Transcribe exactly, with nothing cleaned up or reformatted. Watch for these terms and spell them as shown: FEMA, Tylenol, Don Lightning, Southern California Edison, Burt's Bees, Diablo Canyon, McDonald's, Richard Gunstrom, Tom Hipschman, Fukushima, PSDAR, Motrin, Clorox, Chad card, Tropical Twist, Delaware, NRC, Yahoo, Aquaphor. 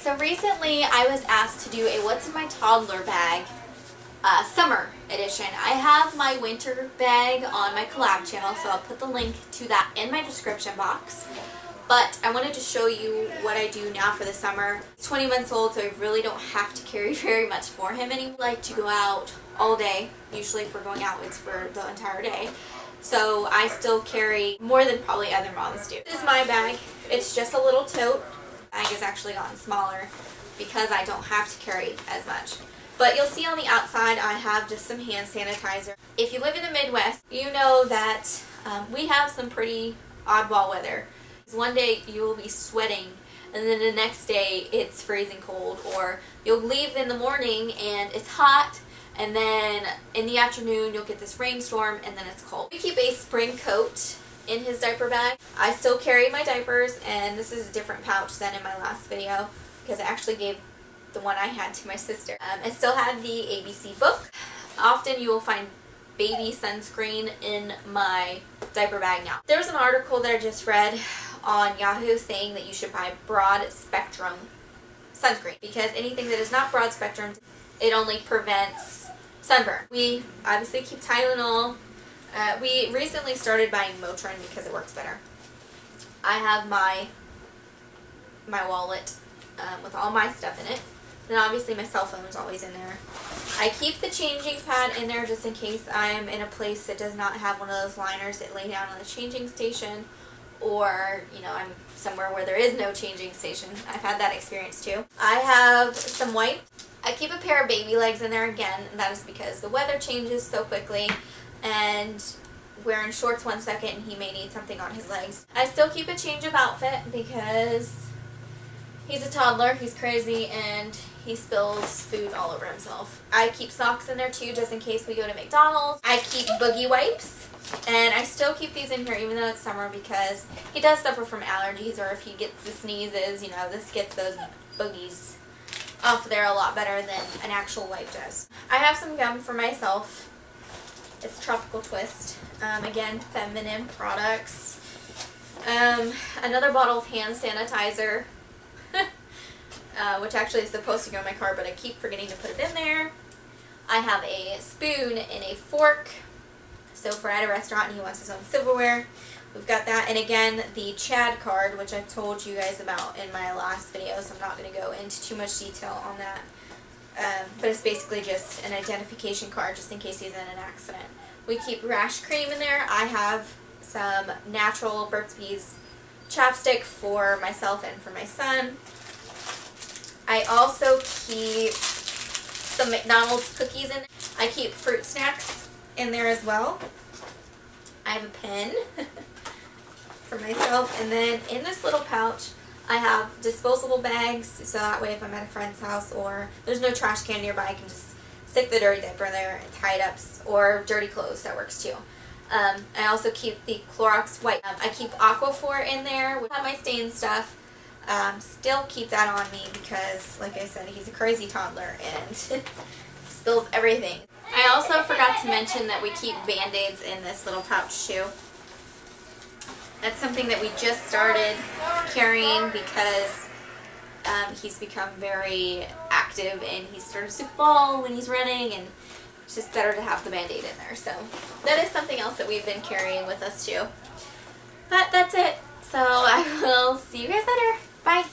So recently I was asked to do a What's in My Toddler Bag uh, summer edition. I have my winter bag on my collab channel, so I'll put the link to that in my description box. But I wanted to show you what I do now for the summer. He's twenty months old, so I really don't have to carry very much for him anymore. I like to go out all day. Usually if we're going out, it's for the entire day. So I still carry more than probably other moms do. This is my bag. It's just a little tote. The bag has actually gotten smaller because I don't have to carry as much. But you'll see on the outside I have just some hand sanitizer. If you live in the Midwest, you know that um, we have some pretty oddball weather. One day you will be sweating and then the next day it's freezing cold, or you'll leave in the morning and it's hot, and then in the afternoon you'll get this rainstorm and then it's cold. We keep a spring coat in his diaper bag. I still carry my diapers, and this is a different pouch than in my last video because I actually gave the one I had to my sister. Um, I still have the A B C book. Often you will find baby sunscreen in my diaper bag now. There was an article that I just read on Yahoo saying that you should buy broad spectrum sunscreen because anything that is not broad spectrum, it only prevents sunburn. We obviously keep Tylenol. Uh, we recently started buying Motrin because it works better. I have my my wallet um, with all my stuff in it. And obviously my cell phone is always in there. I keep the changing pad in there just in case I'm in a place that does not have one of those liners that lay down on the changing station, or, you know, I'm somewhere where there is no changing station. I've had that experience too. I have some wipes. I keep a pair of baby legs in there again, and that is because the weather changes so quickly and we're in shorts one second and he may need something on his legs. I still keep a change of outfit because he's a toddler, he's crazy, and he spills food all over himself. I keep socks in there too, just in case we go to McDonald's. I keep boogie wipes, and I still keep these in here even though it's summer because he does suffer from allergies, or if he gets the sneezes, you know, this gets those boogies off there a lot better than an actual wipe does. I have some gum for myself. It's Tropical Twist. Um, again, feminine products. Um, another bottle of hand sanitizer. Uh, which actually is supposed to go in my car, but I keep forgetting to put it in there. I have a spoon and a fork. So if we're at a restaurant and he wants his own silverware, we've got that. And again, the Chad card, which I've told you guys about in my last video, so I'm not going to go into too much detail on that. Um, but it's basically just an identification card just in case he's in an accident. We keep rash cream in there. I have some natural Burt's Bees chapstick for myself and for my son. I also keep some McDonald's cookies in there. I keep fruit snacks in there as well. I have a pen for myself. And then in this little pouch, I have disposable bags. So that way if I'm at a friend's house or there's no trash can nearby, I can just stick the dirty diaper in there and tie it up. Or dirty clothes, that works too. Um, I also keep the Clorox wipe. Um, I keep Aquaphor in there. I have my stain stuff. Um, still keep that on me because, like I said, he's a crazy toddler and spills everything. I also forgot to mention that we keep Band-Aids in this little pouch too. That's something that we just started carrying because um, he's become very active and he starts to fall when he's running, and it's just better to have the Band-Aid in there. So that is something else that we've been carrying with us too. But that's it. So I will see you guys later. Bye.